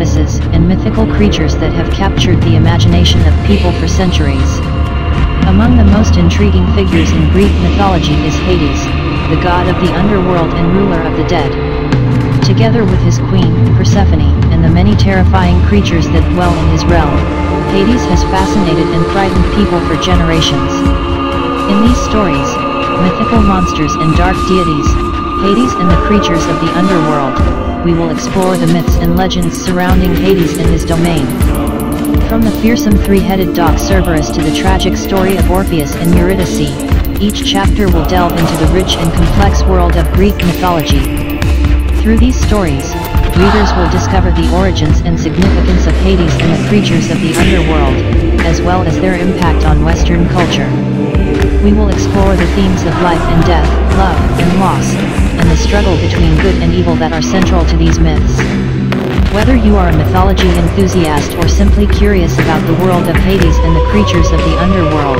goddesses and mythical creatures that have captured the imagination of people for centuries. Among the most intriguing figures in Greek mythology is Hades, the god of the underworld and ruler of the dead. Together with his queen, Persephone, and the many terrifying creatures that dwell in his realm, Hades has fascinated and frightened people for generations. In these stories, mythical monsters and dark deities, Hades and the creatures of the underworld, we will explore the myths and legends surrounding Hades and his domain. From the fearsome three-headed dog Cerberus to the tragic story of Orpheus and Eurydice, each chapter will delve into the rich and complex world of Greek mythology. Through these stories, readers will discover the origins and significance of Hades and the creatures of the underworld, as well as their impact on Western culture. We will explore the themes of life and death, love and loss, and the struggle between good and evil that are central to these myths. Whether you are a mythology enthusiast or simply curious about the world of Hades and the creatures of the underworld,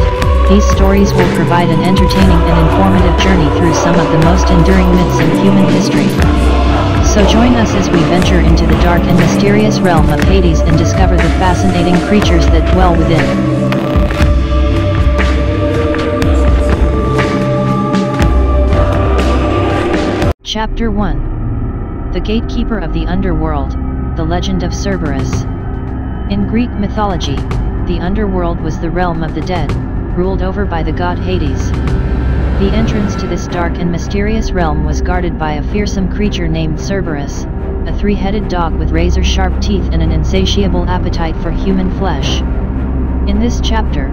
these stories will provide an entertaining and informative journey through some of the most enduring myths in human history. So join us as we venture into the dark and mysterious realm of Hades and discover the fascinating creatures that dwell within. Chapter 1. The Gatekeeper of the Underworld, The Legend of Cerberus. In Greek mythology, the underworld was the realm of the dead, ruled over by the god Hades. The entrance to this dark and mysterious realm was guarded by a fearsome creature named Cerberus, a three-headed dog with razor-sharp teeth and an insatiable appetite for human flesh. In this chapter,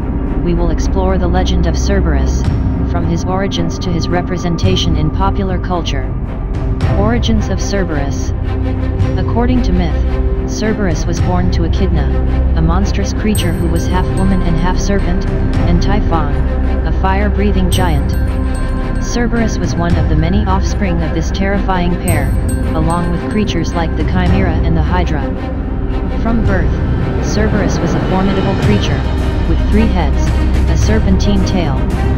we will explore the legend of Cerberus, from his origins to his representation in popular culture. Origins of Cerberus. According to myth, Cerberus was born to Echidna, a monstrous creature who was half woman and half serpent, and Typhon, a fire-breathing giant. Cerberus was one of the many offspring of this terrifying pair, along with creatures like the Chimera and the Hydra. From birth, Cerberus was a formidable creature, with three heads, a serpentine tail,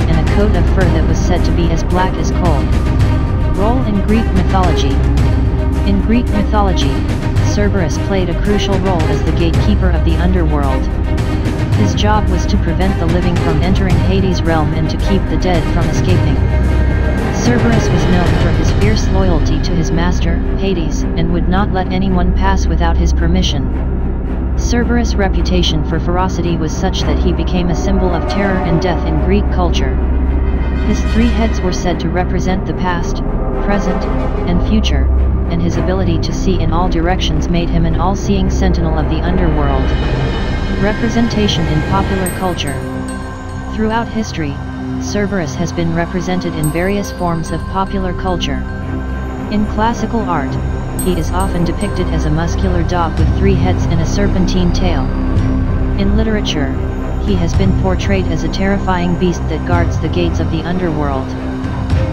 and a coat of fur that was said to be as black as coal. Role in Greek mythology. In Greek mythology, Cerberus played a crucial role as the gatekeeper of the underworld. His job was to prevent the living from entering Hades' realm and to keep the dead from escaping. Cerberus was known for his fierce loyalty to his master, Hades, and would not let anyone pass without his permission. Cerberus' reputation for ferocity was such that he became a symbol of terror and death in Greek culture. His three heads were said to represent the past, present, and future, and his ability to see in all directions made him an all-seeing sentinel of the underworld. Representation in popular culture. Throughout history, Cerberus has been represented in various forms of popular culture. In classical art, he is often depicted as a muscular dog with three heads and a serpentine tail. In literature, he has been portrayed as a terrifying beast that guards the gates of the underworld.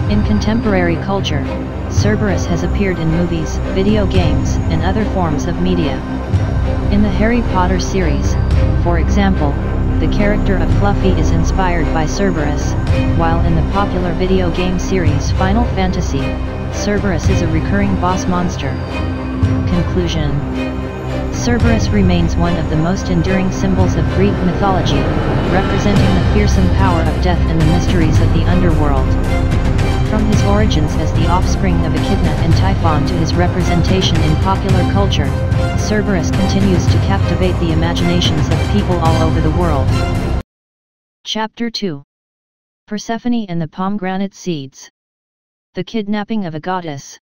In contemporary culture, Cerberus has appeared in movies, video games, and other forms of media. In the Harry Potter series, for example, the character of Fluffy is inspired by Cerberus, while in the popular video game series Final Fantasy, Cerberus is a recurring boss monster. Conclusion. Cerberus remains one of the most enduring symbols of Greek mythology, representing the fearsome power of death and the mysteries of the underworld. From his origins as the offspring of Echidna and Typhon to his representation in popular culture, Cerberus continues to captivate the imaginations of people all over the world. Chapter 2. Persephone and the Pomegranate Seeds. The Kidnapping of a Goddess.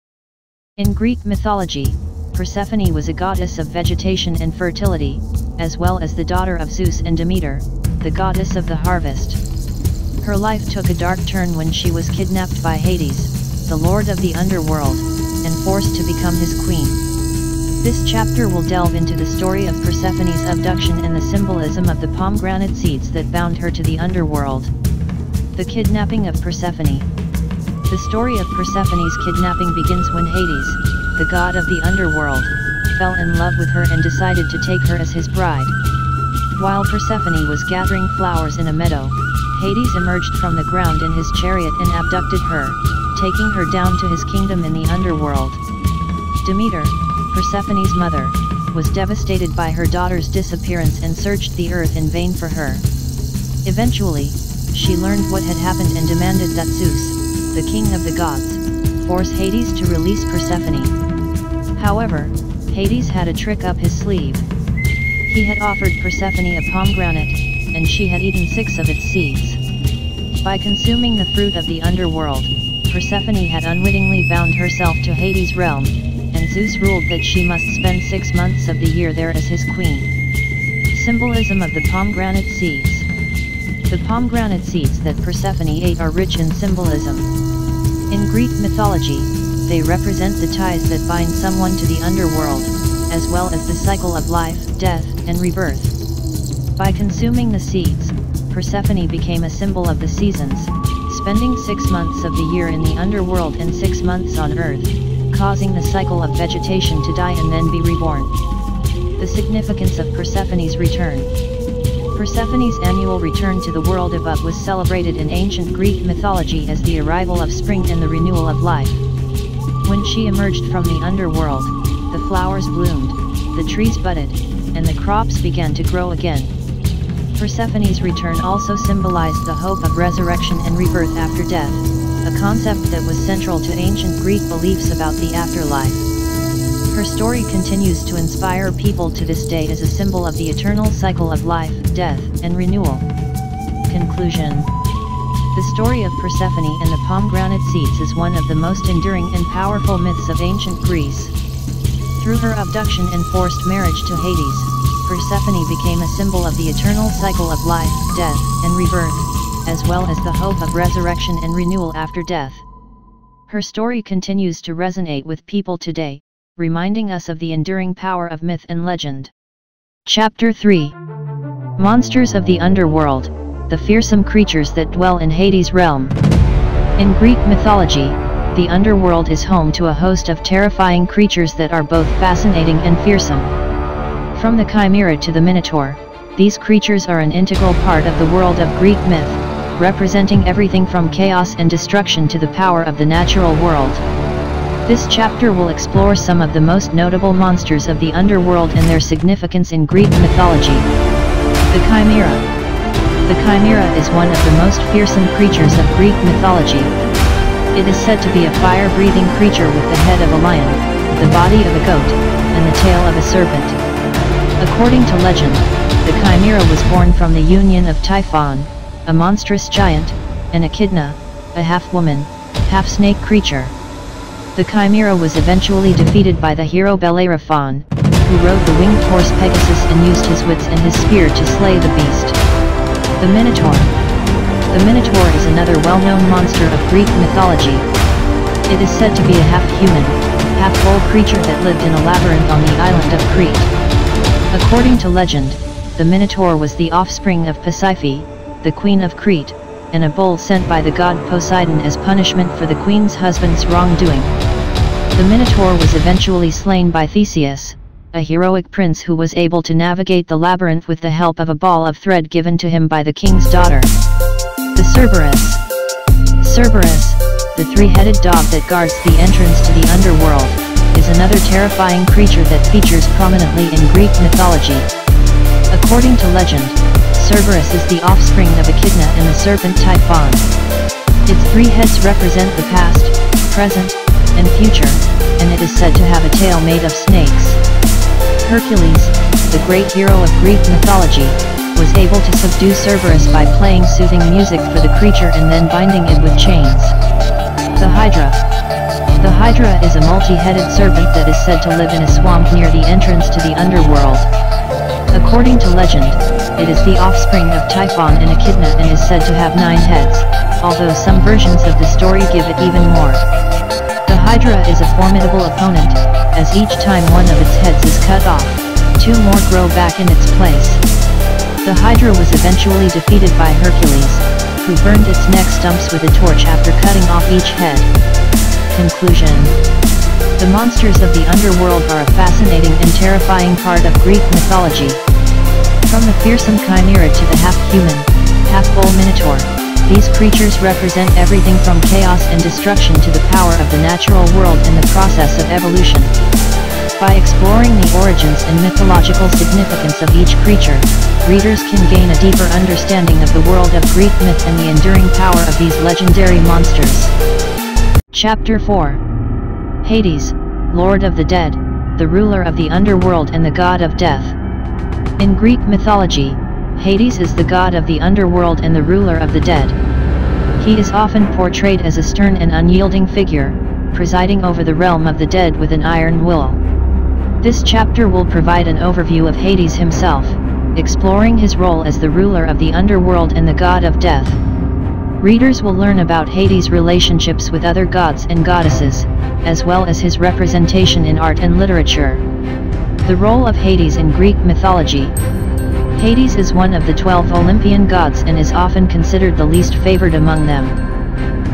In Greek mythology, Persephone was a goddess of vegetation and fertility, as well as the daughter of Zeus and Demeter, the goddess of the harvest. Her life took a dark turn when she was kidnapped by Hades, the lord of the underworld, and forced to become his queen. This chapter will delve into the story of Persephone's abduction and the symbolism of the pomegranate seeds that bound her to the underworld. The Kidnapping of Persephone. The story of Persephone's kidnapping begins when Hades, the god of the underworld, fell in love with her and decided to take her as his bride. While Persephone was gathering flowers in a meadow, Hades emerged from the ground in his chariot and abducted her, taking her down to his kingdom in the underworld. Demeter, Persephone's mother, was devastated by her daughter's disappearance and searched the earth in vain for her. Eventually, she learned what had happened and demanded that Zeus, the king of the gods, force Hades to release Persephone. However, Hades had a trick up his sleeve. He had offered Persephone a pomegranate, and she had eaten 6 of its seeds. By consuming the fruit of the underworld, Persephone had unwittingly bound herself to Hades' realm, and Zeus ruled that she must spend 6 months of the year there as his queen. Symbolism of the pomegranate seeds. The pomegranate seeds that Persephone ate are rich in symbolism. In Greek mythology, they represent the ties that bind someone to the underworld, as well as the cycle of life, death, and rebirth. By consuming the seeds, Persephone became a symbol of the seasons, spending 6 months of the year in the underworld and 6 months on Earth, causing the cycle of vegetation to die and then be reborn. The significance of Persephone's return. Persephone's annual return to the world above was celebrated in ancient Greek mythology as the arrival of spring and the renewal of life. When she emerged from the underworld, the flowers bloomed, the trees budded, and the crops began to grow again. Persephone's return also symbolized the hope of resurrection and rebirth after death, a concept that was central to ancient Greek beliefs about the afterlife. Her story continues to inspire people to this day as a symbol of the eternal cycle of life, death, and renewal. Conclusion. The story of Persephone and the pomegranate seeds is one of the most enduring and powerful myths of ancient Greece. Through her abduction and forced marriage to Hades, Persephone became a symbol of the eternal cycle of life, death, and rebirth, as well as the hope of resurrection and renewal after death. Her story continues to resonate with people today, reminding us of the enduring power of myth and legend. Chapter 3. Monsters of the Underworld, the fearsome creatures that dwell in Hades' realm. In Greek mythology, the underworld is home to a host of terrifying creatures that are both fascinating and fearsome. From the Chimera to the Minotaur, these creatures are an integral part of the world of Greek myth, representing everything from chaos and destruction to the power of the natural world. This chapter will explore some of the most notable monsters of the underworld and their significance in Greek mythology. The Chimera. The Chimera is one of the most fearsome creatures of Greek mythology. It is said to be a fire-breathing creature with the head of a lion, the body of a goat, and the tail of a serpent. According to legend, the Chimera was born from the union of Typhon, a monstrous giant, and Echidna, a half-woman, half-snake creature. The Chimera was eventually defeated by the hero Bellerophon, who rode the winged horse Pegasus and used his wits and his spear to slay the beast. The Minotaur. The Minotaur is another well-known monster of Greek mythology. It is said to be a half-human, half-bull creature that lived in a labyrinth on the island of Crete. According to legend, the Minotaur was the offspring of Pasiphae, the queen of Crete, and a bull sent by the god Poseidon as punishment for the queen's husband's wrongdoing. The Minotaur was eventually slain by Theseus, a heroic prince who was able to navigate the labyrinth with the help of a ball of thread given to him by the king's daughter. The Cerberus. Cerberus, the three-headed dog that guards the entrance to the underworld, is another terrifying creature that features prominently in Greek mythology. According to legend, Cerberus is the offspring of Echidna and the serpent Typhon. Its 3 heads represent the past, present, and future, and it is said to have a tail made of snakes. Hercules, the great hero of Greek mythology, was able to subdue Cerberus by playing soothing music for the creature and then binding it with chains. The Hydra. The Hydra is a multi-headed serpent that is said to live in a swamp near the entrance to the underworld. According to legend, it is the offspring of Typhon and Echidna and is said to have 9 heads, although some versions of the story give it even more. The Hydra is a formidable opponent, as each time one of its heads is cut off, 2 more grow back in its place. The Hydra was eventually defeated by Hercules, who burned its neck stumps with a torch after cutting off each head. Conclusion. The monsters of the underworld are a fascinating and terrifying part of Greek mythology. From the fearsome Chimera to the half-human, half-bull Minotaur, These creatures represent everything from chaos and destruction to the power of the natural world and the process of evolution. By exploring the origins and mythological significance of each creature, readers can gain a deeper understanding of the world of Greek myth and the enduring power of these legendary monsters. Chapter 4. Hades, Lord of the Dead, the ruler of the underworld and the god of death. In Greek mythology, Hades is the god of the underworld and the ruler of the dead. He is often portrayed as a stern and unyielding figure, presiding over the realm of the dead with an iron will. This chapter will provide an overview of Hades himself, exploring his role as the ruler of the underworld and the god of death. Readers will learn about Hades' relationships with other gods and goddesses, as well as his representation in art and literature. The role of Hades in Greek mythology. Hades is one of the 12 Olympian gods and is often considered the least favored among them.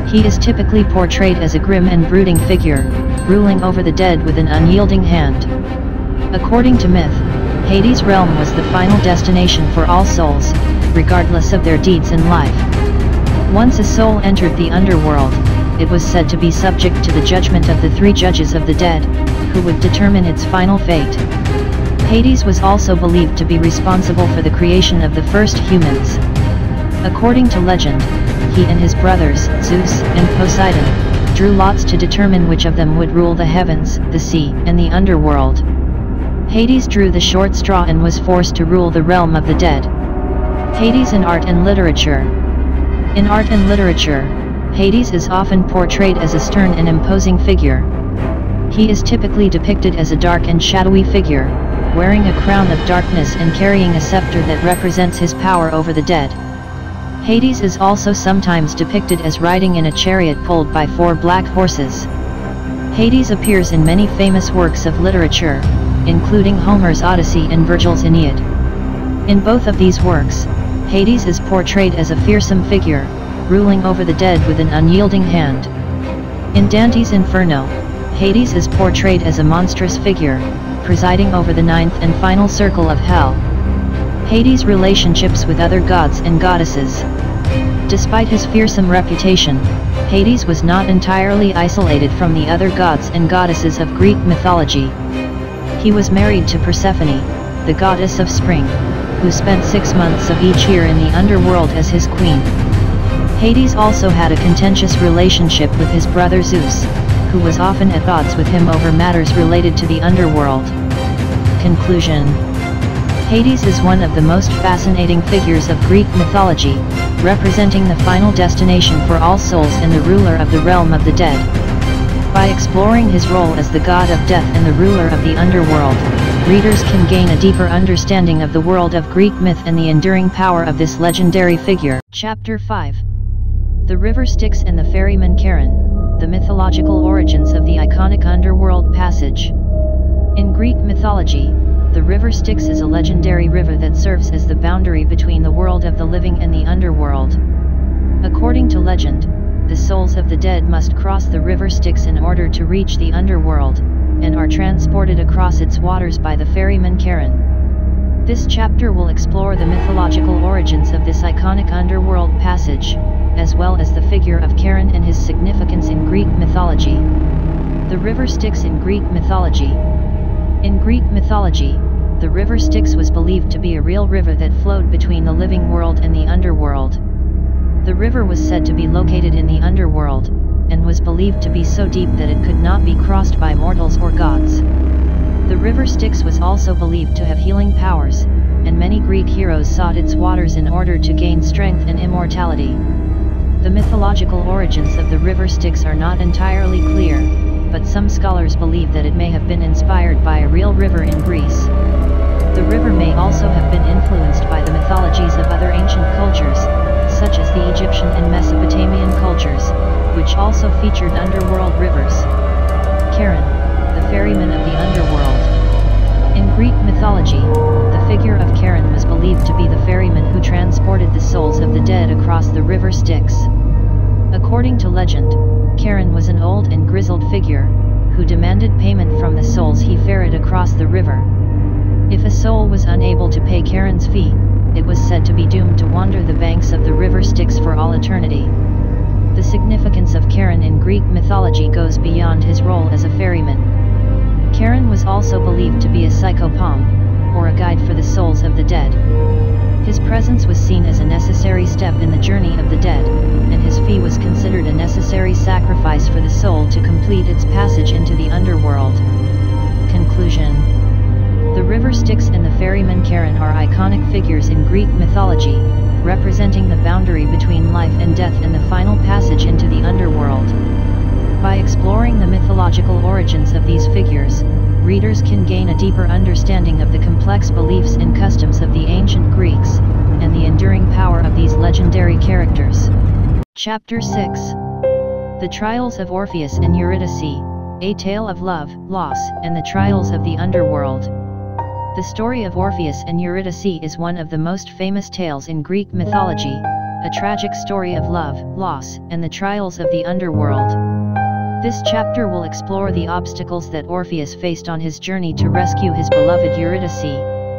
He is typically portrayed as a grim and brooding figure, ruling over the dead with an unyielding hand. According to myth, Hades' realm was the final destination for all souls, regardless of their deeds in life. Once a soul entered the underworld, it was said to be subject to the judgment of the three judges of the dead, who would determine its final fate. Hades was also believed to be responsible for the creation of the first humans. According to legend, he and his brothers, Zeus and Poseidon, drew lots to determine which of them would rule the heavens, the sea, and the underworld. Hades drew the short straw and was forced to rule the realm of the dead. Hades in art and literature. In art and literature, Hades is often portrayed as a stern and imposing figure. He is typically depicted as a dark and shadowy figure, wearing a crown of darkness and carrying a scepter that represents his power over the dead. Hades is also sometimes depicted as riding in a chariot pulled by four black horses. Hades appears in many famous works of literature, including Homer's Odyssey and Virgil's Aeneid. In both of these works, Hades is portrayed as a fearsome figure, ruling over the dead with an unyielding hand. In Dante's Inferno, Hades is portrayed as a monstrous figure, presiding over the ninth and final circle of hell. Hades' relationships with other gods and goddesses. Despite his fearsome reputation, Hades was not entirely isolated from the other gods and goddesses of Greek mythology. He was married to Persephone, the goddess of spring, who spent 6 months of each year in the underworld as his queen. Hades also had a contentious relationship with his brother Zeus, who was often at odds with him over matters related to the underworld. Conclusion. Hades is one of the most fascinating figures of Greek mythology, representing the final destination for all souls and the ruler of the realm of the dead. By exploring his role as the god of death and the ruler of the underworld, readers can gain a deeper understanding of the world of Greek myth and the enduring power of this legendary figure. Chapter 5. The River Styx and the Ferryman Charon, the mythological origins of the iconic underworld passage. In Greek mythology, the River Styx is a legendary river that serves as the boundary between the world of the living and the underworld. According to legend, the souls of the dead must cross the River Styx in order to reach the underworld, and are transported across its waters by the ferryman Charon. This chapter will explore the mythological origins of this iconic underworld passage, as well as the figure of Charon and his significance in Greek mythology. The River Styx in Greek mythology. In Greek mythology, the River Styx was believed to be a real river that flowed between the living world and the underworld. The river was said to be located in the underworld, and was believed to be so deep that it could not be crossed by mortals or gods. The River Styx was also believed to have healing powers, and many Greek heroes sought its waters in order to gain strength and immortality. The mythological origins of the River Styx are not entirely clear, but some scholars believe that it may have been inspired by a real river in Greece. The river may also have been influenced by the mythologies of other ancient cultures, such as the Egyptian and Mesopotamian cultures, which also featured underworld rivers. Charon, the ferryman of the underworld. In Greek mythology, the figure of Charon was believed to be the ferryman who transported the souls of the dead across the River Styx. According to legend, Charon was an old and grizzled figure, who demanded payment from the souls he ferried across the river. If a soul was unable to pay Charon's fee, it was said to be doomed to wander the banks of the river Styx for all eternity. The significance of Charon in Greek mythology goes beyond his role as a ferryman. Charon was also believed to be a psychopomp, or a guide for the souls of the dead. His presence was seen as a necessary step in the journey of the dead, and his fee was considered a necessary sacrifice for the soul to complete its passage into the underworld. Conclusion. The river Styx and the ferryman Charon are iconic figures in Greek mythology, representing the boundary between life and death and the final passage into the underworld. By exploring the mythological origins of these figures, readers can gain a deeper understanding of the complex beliefs and customs of the ancient Greeks, and the enduring power of these legendary characters. Chapter 6. The Trials of Orpheus and Eurydice, A Tale of Love, Loss, and the Trials of the Underworld. The story of Orpheus and Eurydice is one of the most famous tales in Greek mythology, a tragic story of love, loss, and the trials of the underworld. This chapter will explore the obstacles that Orpheus faced on his journey to rescue his beloved Eurydice,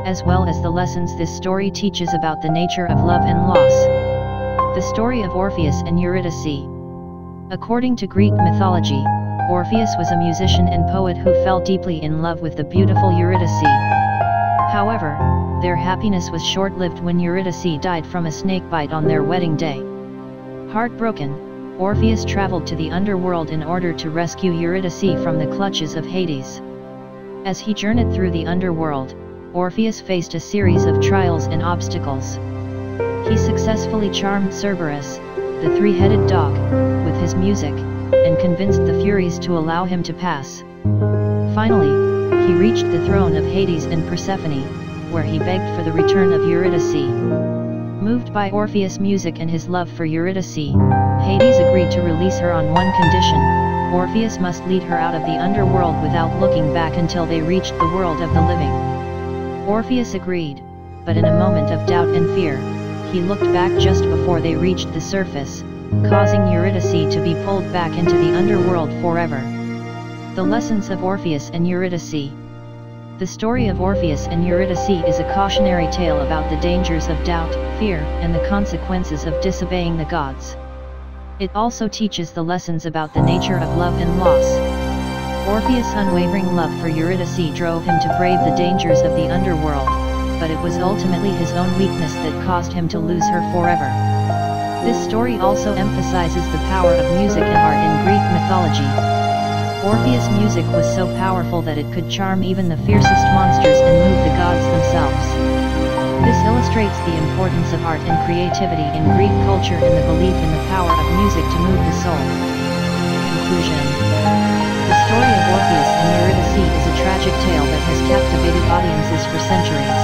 as well as the lessons this story teaches about the nature of love and loss. The story of Orpheus and Eurydice. According to Greek mythology, Orpheus was a musician and poet who fell deeply in love with the beautiful Eurydice. However, their happiness was short-lived when Eurydice died from a snake bite on their wedding day. Heartbroken, Orpheus traveled to the underworld in order to rescue Eurydice from the clutches of Hades. As he journeyed through the underworld, Orpheus faced a series of trials and obstacles. He successfully charmed Cerberus, the three-headed dog, with his music, and convinced the Furies to allow him to pass. Finally, he reached the throne of Hades and Persephone, where he begged for the return of Eurydice. Moved by Orpheus' music and his love for Eurydice, Hades agreed to release her on one condition: Orpheus must lead her out of the underworld without looking back until they reached the world of the living. Orpheus agreed, but in a moment of doubt and fear, he looked back just before they reached the surface, causing Eurydice to be pulled back into the underworld forever. The Lessons of Orpheus and Eurydice. The story of Orpheus and Eurydice is a cautionary tale about the dangers of doubt, fear, and the consequences of disobeying the gods. It also teaches the lessons about the nature of love and loss. Orpheus' unwavering love for Eurydice drove him to brave the dangers of the underworld, but it was ultimately his own weakness that caused him to lose her forever. This story also emphasizes the power of music and art in Greek mythology. Orpheus' music was so powerful that it could charm even the fiercest monsters and move the gods themselves. This illustrates the importance of art and creativity in Greek culture and the belief in the power of music to move the soul. Conclusion. The story of Orpheus and Eurydice is a tragic tale that has captivated audiences for centuries.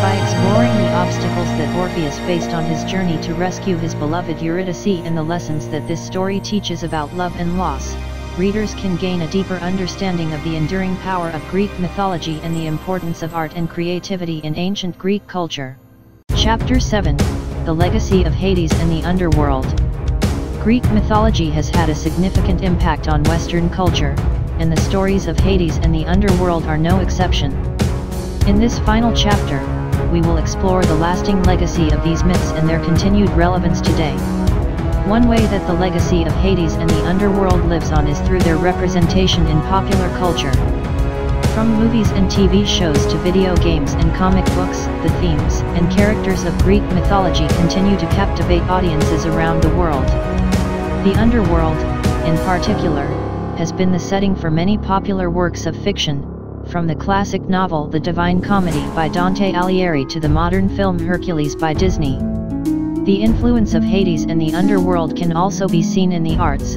By exploring the obstacles that Orpheus faced on his journey to rescue his beloved Eurydice and the lessons that this story teaches about love and loss, readers can gain a deeper understanding of the enduring power of Greek mythology and the importance of art and creativity in ancient Greek culture. Chapter 7: The Legacy of Hades and the Underworld. Greek mythology has had a significant impact on Western culture, and the stories of Hades and the underworld are no exception. In this final chapter, we will explore the lasting legacy of these myths and their continued relevance today. One way that the legacy of Hades and the underworld lives on is through their representation in popular culture. From movies and TV shows to video games and comic books, the themes and characters of Greek mythology continue to captivate audiences around the world. The underworld, in particular, has been the setting for many popular works of fiction, from the classic novel The Divine Comedy by Dante Alighieri to the modern film Hercules by Disney. The influence of Hades and the underworld can also be seen in the arts,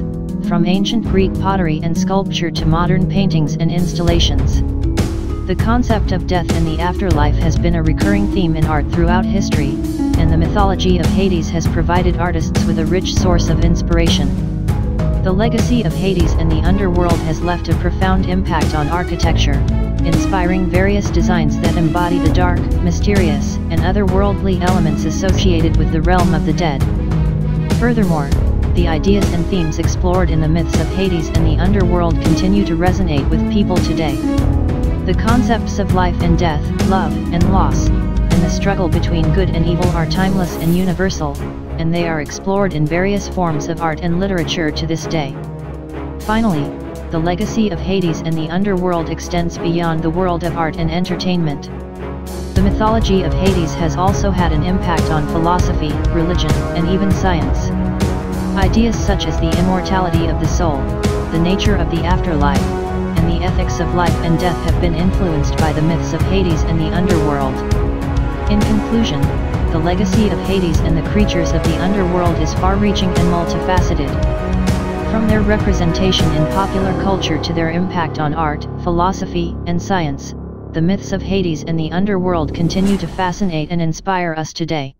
from ancient Greek pottery and sculpture to modern paintings and installations. The concept of death and the afterlife has been a recurring theme in art throughout history, and the mythology of Hades has provided artists with a rich source of inspiration. The legacy of Hades and the underworld has left a profound impact on architecture, inspiring various designs that embody the dark, mysterious, and otherworldly elements associated with the realm of the dead. Furthermore, the ideas and themes explored in the myths of Hades and the underworld continue to resonate with people today. The concepts of life and death, love and loss, and the struggle between good and evil are timeless and universal, and they are explored in various forms of art and literature to this day. Finally, the legacy of Hades and the underworld extends beyond the world of art and entertainment. The mythology of Hades has also had an impact on philosophy, religion, and even science. Ideas such as the immortality of the soul, the nature of the afterlife, and the ethics of life and death have been influenced by the myths of Hades and the underworld. In conclusion, the legacy of Hades and the creatures of the underworld is far-reaching and multifaceted. From their representation in popular culture to their impact on art, philosophy, and science, the myths of Hades and the underworld continue to fascinate and inspire us today.